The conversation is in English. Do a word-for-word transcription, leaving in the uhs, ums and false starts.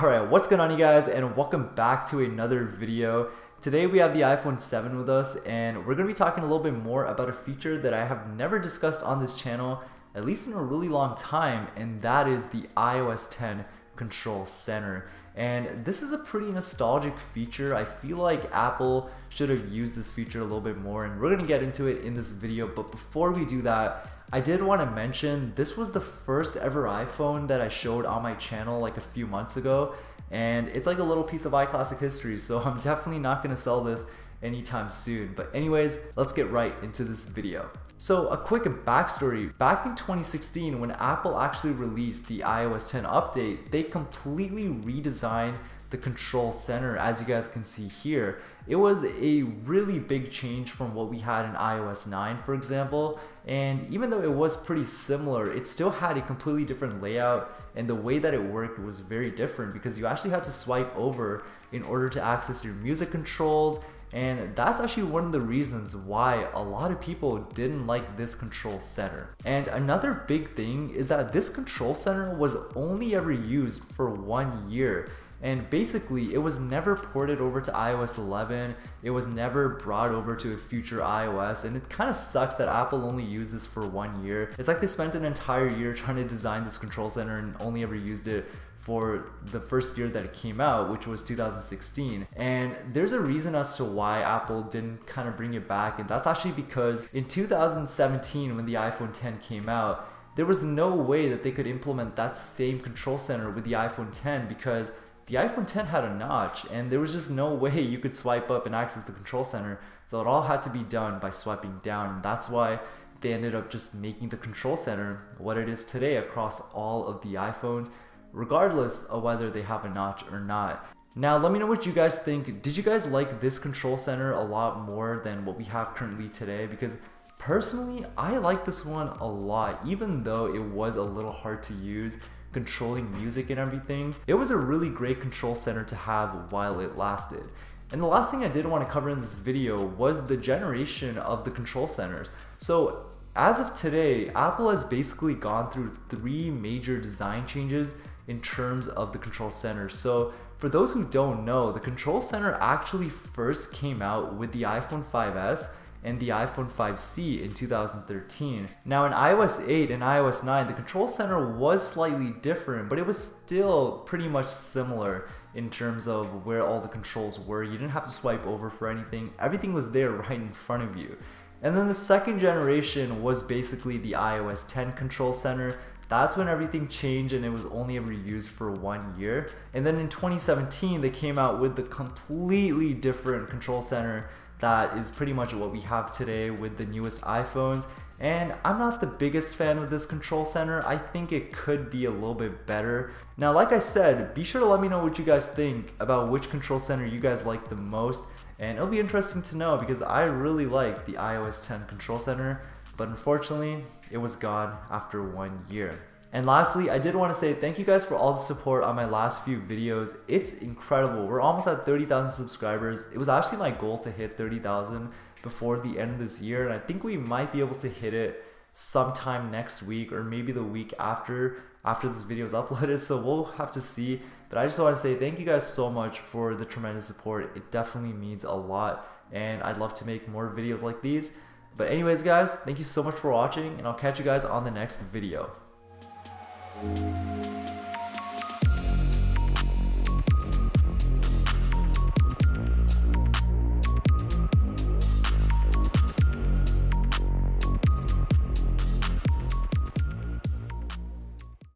Alright, what's going on you guys, and welcome back to another video. Today we have the iPhone seven with us, and we're going to be talking a little bit more about a feature that I have never discussed on this channel, at least in a really long time, and that is the iOS ten Control Center. And this is a pretty nostalgic feature. I feel like Apple should have used this feature a little bit more, and we're going to get into it in this video. But before we do that, I did want to mention this was the first ever iPhone that I showed on my channel like a few months ago, and it's like a little piece of iClassic history, so I'm definitely not going to sell this anytime soon. But anyways, let's get right into this video. So a quick backstory, back in twenty sixteen when Apple actually released the iOS ten update, they completely redesigned the Control Center, as you guys can see here. It was a really big change from what we had in iOS nine, for example, and even though it was pretty similar, it still had a completely different layout, and the way that it worked was very different because you actually had to swipe over in order to access your music controls. And that's actually one of the reasons why a lot of people didn't like this Control Center. And another big thing is that this Control Center was only ever used for one year. And basically, it was never ported over to iOS eleven, it was never brought over to a future iOS, and it kind of sucks that Apple only used this for one year. It's like they spent an entire year trying to design this Control Center and only ever used it for the first year that it came out, which was two thousand sixteen. And there's a reason as to why Apple didn't kind of bring it back, and that's actually because in two thousand seventeen, when the iPhone ten came out, there was no way that they could implement that same Control Center with the iPhone ten because the iPhone ten had a notch, and there was just no way you could swipe up and access the Control Center, so it all had to be done by swiping down, and that's why they ended up just making the Control Center what it is today across all of the iPhones, regardless of whether they have a notch or not. Now let me know what you guys think. Did you guys like this Control Center a lot more than what we have currently today? Because personally, I like this one a lot, even though it was a little hard to use, controlling music and everything. It was a really great Control Center to have while it lasted. And the last thing I did want to cover in this video was the generation of the Control Centers. So as of today, Apple has basically gone through three major design changes in terms of the Control Center. So for those who don't know, the Control Center actually first came out with the iPhone five S and the iPhone five C in two thousand thirteen. Now in iOS eight and iOS nine, the Control Center was slightly different, but it was still pretty much similar in terms of where all the controls were. You didn't have to swipe over for anything. Everything was there right in front of you. And then the second generation was basically the iOS ten Control Center. That's when everything changed, and it was only ever used for one year. And then in twenty seventeen, they came out with the completely different Control Center that is pretty much what we have today with the newest iPhones. And I'm not the biggest fan of this Control Center. I think it could be a little bit better. Now, like I said, be sure to let me know what you guys think about which Control Center you guys like the most. And it'll be interesting to know because I really like the iOS ten Control Center, but unfortunately, it was gone after one year. And lastly, I did want to say thank you guys for all the support on my last few videos. It's incredible. We're almost at thirty thousand subscribers. It was actually my goal to hit thirty thousand before the end of this year, and I think we might be able to hit it sometime next week or maybe the week after after this video is uploaded, so we'll have to see. But I just want to say thank you guys so much for the tremendous support. It definitely means a lot, and I'd love to make more videos like these. But anyways guys, thank you so much for watching, and I'll catch you guys on the next video. Thank you.